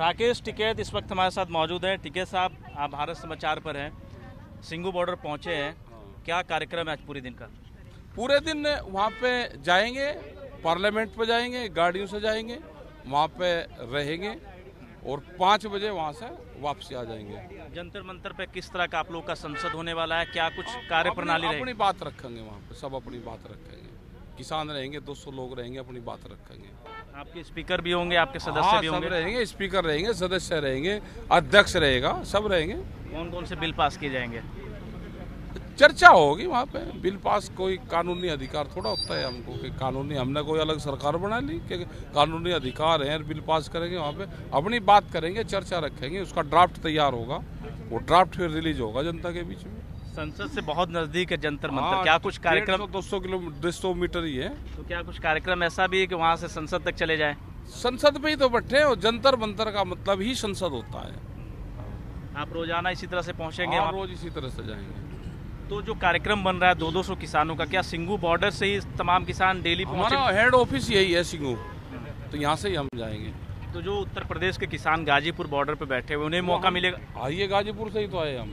राकेश टिकैत इस वक्त हमारे साथ मौजूद हैं। टिकैत साहब, आप भारत समाचार पर हैं, सिंघू बॉर्डर पहुंचे हैं, क्या कार्यक्रम है आज पूरे दिन का? पूरे दिन वहाँ पे जाएंगे, पार्लियामेंट पे जाएंगे, गाड़ियों से जाएंगे, वहाँ पे रहेंगे और 5 बजे वहाँ से वापसी आ जाएंगे। जंतर मंतर पे किस तरह का आप लोग का संसद होने वाला है, क्या कुछ कार्य प्रणाली? अपनी बात रखेंगे वहाँ पे, सब अपनी बात रखेंगे, किसान रहेंगे, 200 लोग रहेंगे, अपनी बात रखेंगे। आपके स्पीकर भी होंगे, आपके सदस्य भी होंगे? रहेंगे, स्पीकर रहेंगे, सदस्य रहेंगे, अध्यक्ष रहेगा, सब रहेंगे। कौन कौन से बिल पास किए जाएंगे? चर्चा होगी वहाँ पे। बिल पास कोई कानूनी अधिकार थोड़ा होता है हमको कि कानूनी, हमने कोई अलग सरकार बना ली कि कानूनी अधिकार है बिल पास करेंगे। वहाँ पे अपनी बात करेंगे, चर्चा रखेंगे, उसका ड्राफ्ट तैयार होगा, वो ड्राफ्ट फिर रिलीज होगा जनता के बीच में। संसद से बहुत नजदीक है जंतर मंतर, क्या कुछ कार्यक्रम? 200 मीटर ही है, तो क्या कुछ कार्यक्रम ऐसा भी है कि वहाँ से संसद तक चले जाए? संसद पे ही तो बैठे, और जंतर मंतर का मतलब ही संसद होता है। आप रोजाना इसी तरह से पहुँचेंगे? रोज इसी तरह से जाएंगे। तो जो कार्यक्रम बन रहा है 200 किसानों का, क्या सिंघू बॉर्डर से ही तमाम किसान डेली पहुंचे? हमारा हेड ऑफिस यही है सिंघू, तो यहाँ से ही हम जाएंगे। तो जो उत्तर प्रदेश के किसान गाजीपुर बॉर्डर पे बैठे हुए, उन्हें मौका मिलेगा? आइए, गाजीपुर से ही तो आए हम,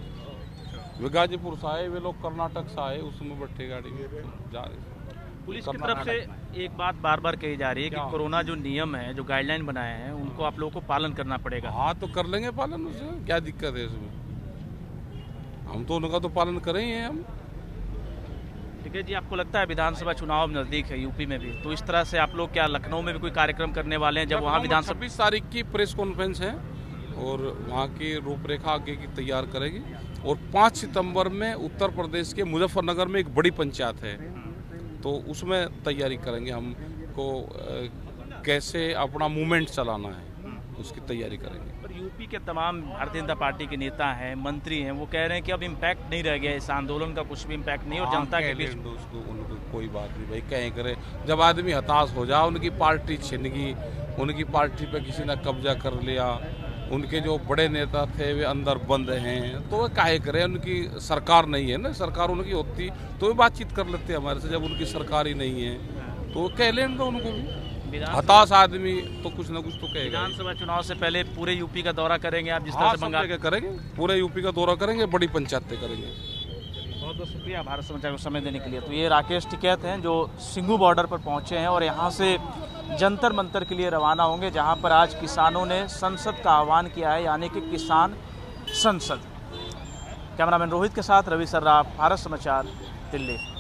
वे गाजीपुर से आए, वे लोग कर्नाटक से आए, उसमें बैठे गाड़ी में जा रहे। पुलिस की तरफ से एक बात बार बार कही जा रही है कि कोरोना जो नियम है, जो गाइडलाइन बनाए हैं, उनको आप लोगों को पालन करना पड़ेगा। हाँ, तो कर लेंगे पालन, उसे क्या दिक्कत है इसमें, हम तो उनका तो पालन करें ही हैं हम। ठीक है जी, आपको लगता है विधानसभा चुनाव नजदीक है यूपी में भी, तो इस तरह से आप लोग क्या लखनऊ में भी कोई कार्यक्रम करने वाले हैं? जब वहाँ विधानसभा 26 तारीख की प्रेस कॉन्फ्रेंस है और वहाँ की रूपरेखा आगे की तैयार करेगी, और 5 सितंबर में उत्तर प्रदेश के मुजफ्फरनगर में एक बड़ी पंचायत है, तो उसमें तैयारी करेंगे, हमको कैसे अपना मूवमेंट चलाना है उसकी तैयारी करेंगे। पर यूपी के तमाम भारतीय जनता पार्टी के नेता हैं, मंत्री हैं, वो कह रहे हैं कि अब इम्पैक्ट नहीं रह गया इस आंदोलन का, कुछ भी इम्पैक्ट नहीं, और जनता के बीच उसको उनको कोई बात नहीं, भाई कहें करे। जब आदमी हताश हो जाए, उनकी पार्टी छिन गई, उनकी पार्टी पे किसी ने कब्जा कर लिया, उनके जो बड़े नेता थे वे अंदर बंद हैं, तो वह काहे करें, उनकी सरकार नहीं है ना, सरकार उनकी होती तो वे बातचीत कर लेते हमारे से, जब उनकी सरकार ही नहीं है तो कह लेंगे उनको भी। हताश आदमी तो कुछ ना कुछ तो कहेगा। विधानसभा चुनाव से पहले पूरे यूपी का दौरा करेंगे आप, जिस तरह से बंगाल का करेंगे, पूरे यूपी का दौरा करेंगे, बड़ी पंचायतें करेंगे। बहुत बहुत शुक्रिया भारत समाचार को समय देने के लिए। तो ये राकेश टिकैत हैं जो सिंघू बॉर्डर पर पहुंचे हैं और यहाँ से जंतर मंतर के लिए रवाना होंगे, जहाँ पर आज किसानों ने संसद का आह्वान किया है, यानी कि किसान संसद। कैमरामैन रोहित के साथ रवि सर्राफ, भारत समाचार, दिल्ली।